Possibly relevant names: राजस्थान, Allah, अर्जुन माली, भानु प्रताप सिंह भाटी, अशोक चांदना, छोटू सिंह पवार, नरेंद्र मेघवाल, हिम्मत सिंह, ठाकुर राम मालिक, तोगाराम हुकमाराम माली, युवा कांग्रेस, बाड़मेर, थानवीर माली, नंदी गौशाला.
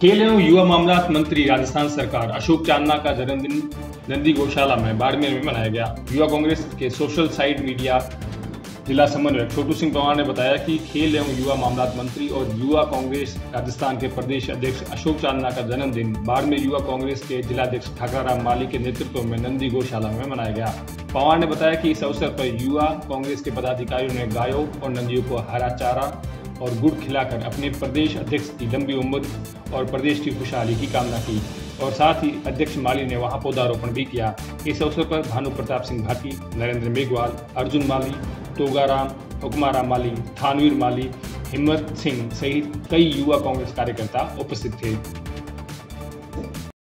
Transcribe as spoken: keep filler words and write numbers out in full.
खेल एवं युवा मामलात मंत्री राजस्थान सरकार अशोक चांदना का जन्मदिन नंदी गौशाला में बाड़मेर में मनाया गया। युवा कांग्रेस के सोशल साइट मीडिया जिला समन्वयक छोटू सिंह पवार ने बताया कि खेल एवं युवा मामलात मंत्री और युवा कांग्रेस राजस्थान के प्रदेश अध्यक्ष अशोक चांदना का जन्मदिन बाड़मेर युवा कांग्रेस के जिलाध्यक्ष ठाकुर राम मालिक के नेतृत्व में नंदी गौशाला में मनाया गया। पवार ने बताया कि इस अवसर पर युवा कांग्रेस के पदाधिकारियों ने गायों और नंदियों को हरा चारा और गुड़ खिलाकर अपने प्रदेश अध्यक्ष की लंबी उम्र और प्रदेश की खुशहाली की कामना की और साथ ही अध्यक्ष माली ने वहां पौधारोपण भी किया। इस अवसर पर भानु प्रताप सिंह भाटी, नरेंद्र मेघवाल, अर्जुन माली, तोगाराम हुकमाराम माली, थानवीर माली, हिम्मत सिंह सहित कई युवा कांग्रेस कार्यकर्ता उपस्थित थे।